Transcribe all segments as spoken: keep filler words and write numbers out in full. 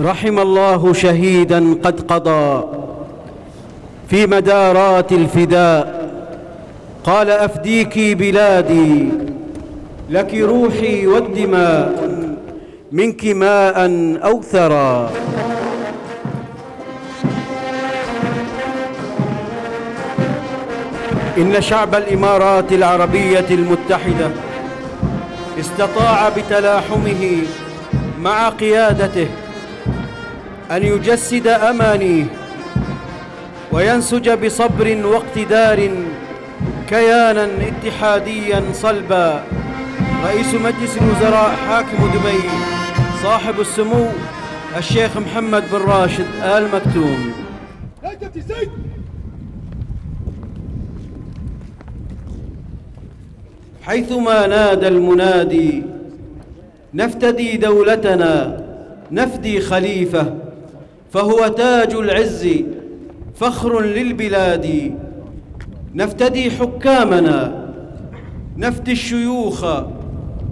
رحم الله شهيداً قد قضى في مدارات الفداء، قال أفديك بلادي لك روحي والدماء منك ماء أو ثرى. إن شعب الإمارات العربية المتحدة استطاع بتلاحمه مع قيادته أن يجسد أمانيه وينسج بصبر واقتدار كيانا اتحاديا صلبا. رئيس مجلس الوزراء حاكم دبي صاحب السمو الشيخ محمد بن راشد آل مكتوم. حيثما نادى المنادي نفتدي دولتنا نفدي خليفة، فهو تاج العز فخر للبلاد. نفتدي حكامنا نفتدي الشيوخ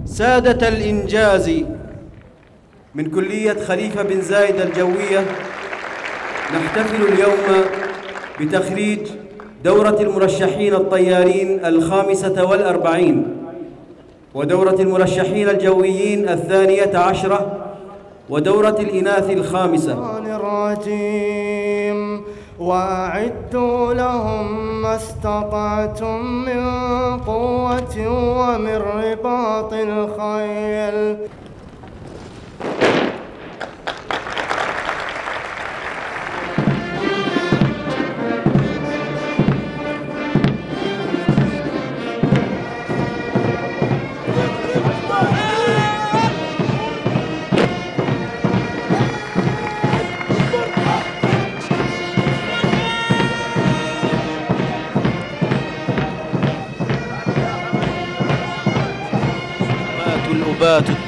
سادة الإنجاز. من كلية خليفة بن زايد الجوية نحتفل اليوم بتخريج دورة المرشحين الطيارين الخامسة والأربعين ودورة المرشحين الجويين الثانية عشرة ودورة الإناث الخامسة. وأعدوا لهم ما استطعتم من قوة ومن رباط الخيل.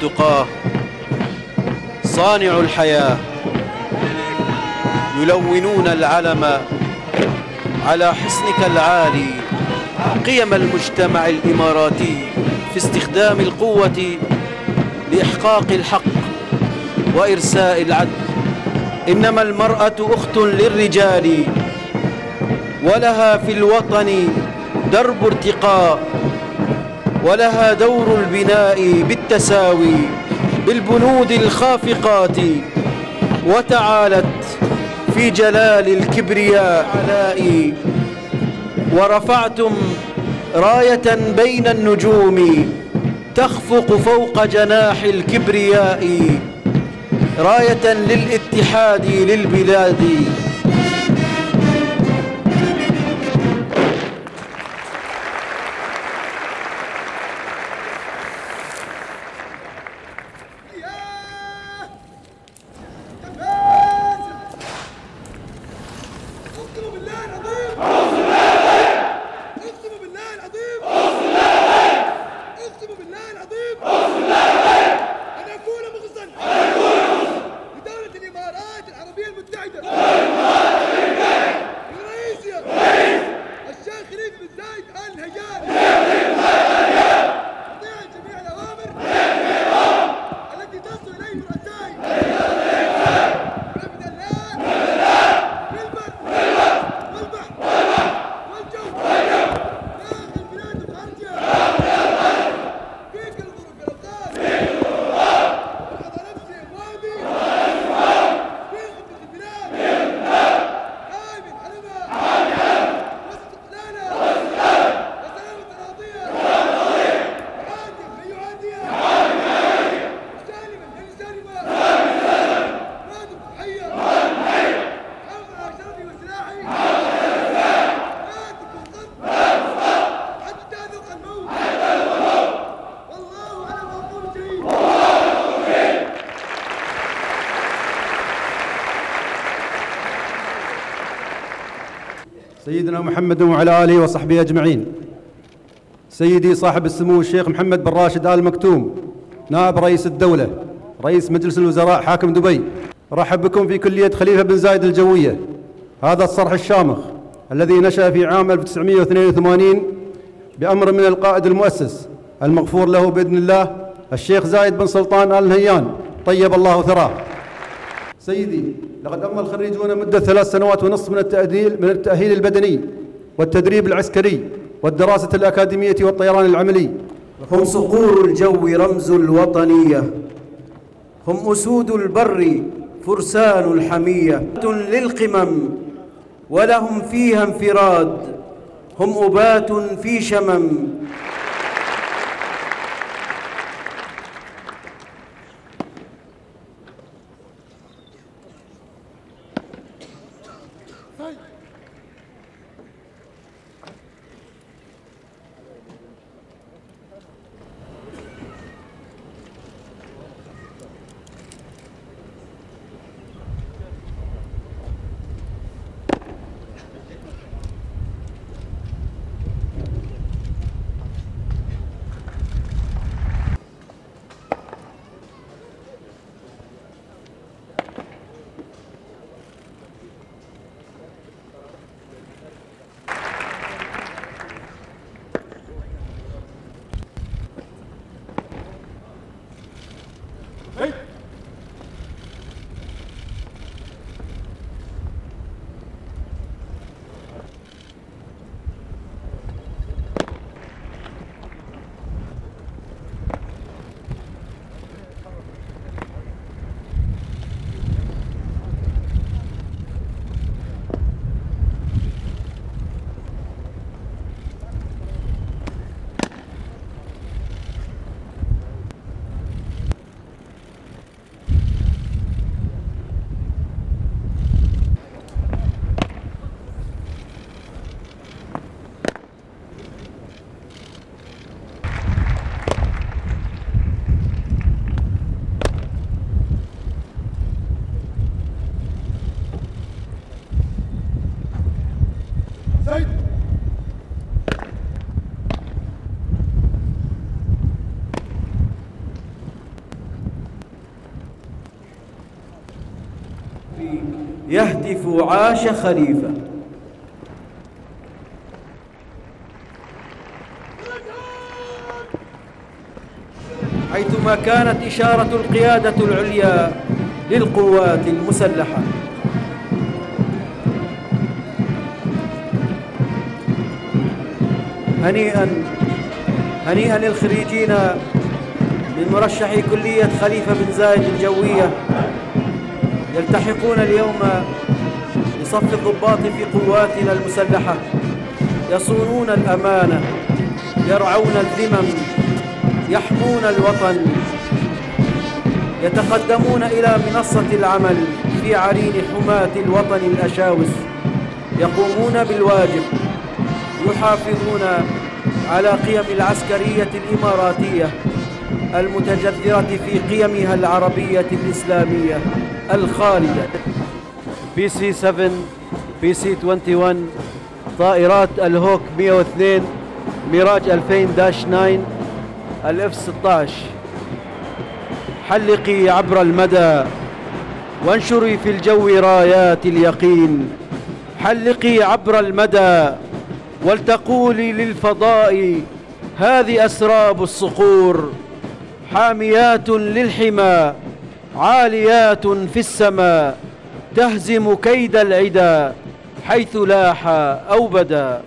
التقاة صانع الحياة يلونون العلم على حصنك العالي. قيم المجتمع الإماراتي في استخدام القوة لإحقاق الحق وإرساء العدل. إنما المرأة أخت للرجال ولها في الوطن درب ارتقاء ولها دور البناء بالتساوي بالبنود الخافقات. وتعالت في جلال الكبرياء ورفعتم راية بين النجوم تخفق فوق جناح الكبرياء، راية للاتحاد للبلاد. سيدنا محمد وعلى آله وصحبه أجمعين. سيدي صاحب السمو الشيخ محمد بن راشد آل مكتوم نائب رئيس الدولة رئيس مجلس الوزراء حاكم دبي، رحب بكم في كلية خليفة بن زايد الجوية. هذا الصرح الشامخ الذي نشأ في عام ألف وتسعمئة واثنين وثمانين بأمر من القائد المؤسس المغفور له بإذن الله الشيخ زايد بن سلطان آل نهيان طيب الله ثراه. سيدي لقد أمضى الخريجون مدة ثلاث سنوات ونصف من التأهيل من التأهيل البدني والتدريب العسكري والدراسة الأكاديمية والطيران العملي. هم صقور الجو رمز الوطنية، هم أسود البر فرسان الحمية للقمم ولهم فيها انفراد، هم أبات في شمم يهتف عاش خليفة. حيثما كانت إشارة القيادة العليا للقوات المسلحة. هنيئا هنيئا للخريجين من مرشحي كلية خليفة بن زايد الجوية، يلتحقون اليوم بصف الضباط في قواتنا المسلحة، يصونون الأمانة، يرعون الذمم، يحمون الوطن، يتقدمون إلى منصة العمل في عرين حماة الوطن الأشاوس، يقومون بالواجب، يحافظون على قيم العسكرية الإماراتية المتجذرة في قيمها العربية الإسلامية الخالدة. بي سي سفن، بي سي تونتي ون، طائرات الهوك مئة واثنين، ميراج الفين داش ناين، الف ستة عشر. حلقي عبر المدى وانشري في الجو رايات اليقين، حلقي عبر المدى ولتقولي للفضاء هذه أسراب الصقور، حاميات للحمى عاليات في السماء، تهزم كيد العدا حيث لاح أو بدا.